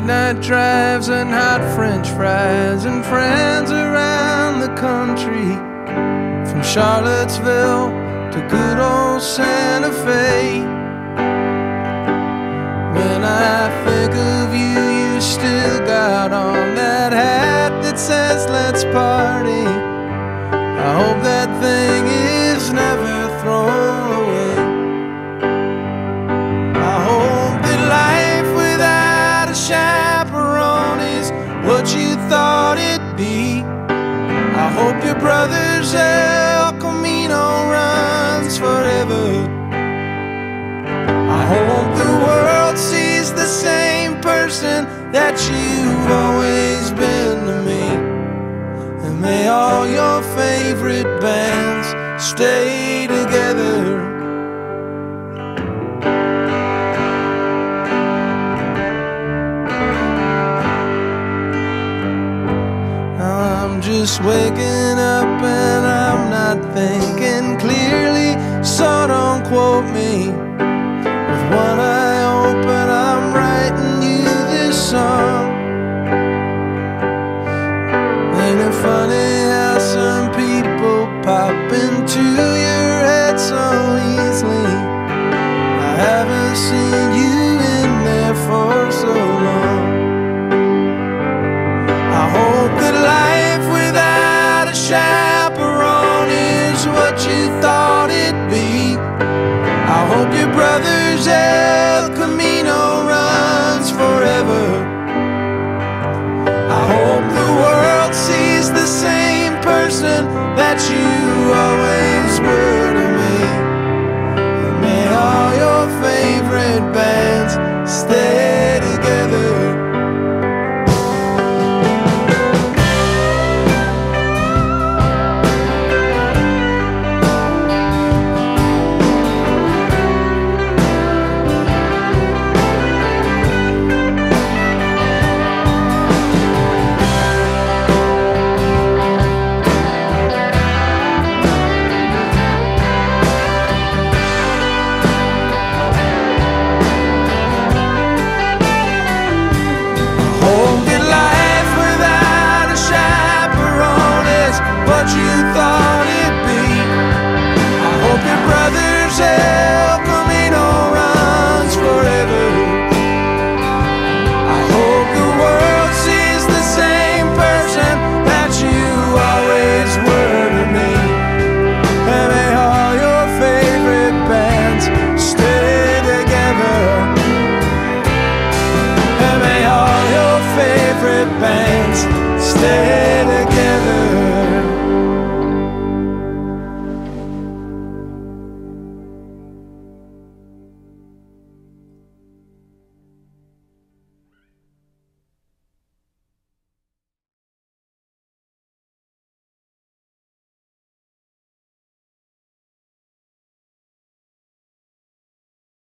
late night drives and hot French fries and friends around the country, from Charlottesville to good old Santa Fe. When I think of you, you still got on that hat that says let's party. I hope that thing is never thrown away. I hope that life without a chaperone is what you thought it'd be. I hope your brother's El Camino runs forever. I hope the world sees the same person that you've always been to me. And may all your favorite bands stay together. I'm just waking up and I'm not thinking clearly, so don't quote me. With one eye open, I'm writing you this song. Ain't it funny how some people pop into your head so easily? I haven't seen you in there for so long. I hope that life without a chaperone is what you thought it'd be. I hope your brother's El Camino runs forever. I hope the world sees the same person that you always were to me. And may all your favorite bands stay together. El Camino runs forever. I hope the world sees the same person that you always were to me. And may all your favorite bands stay together. And may all your favorite bands stay together.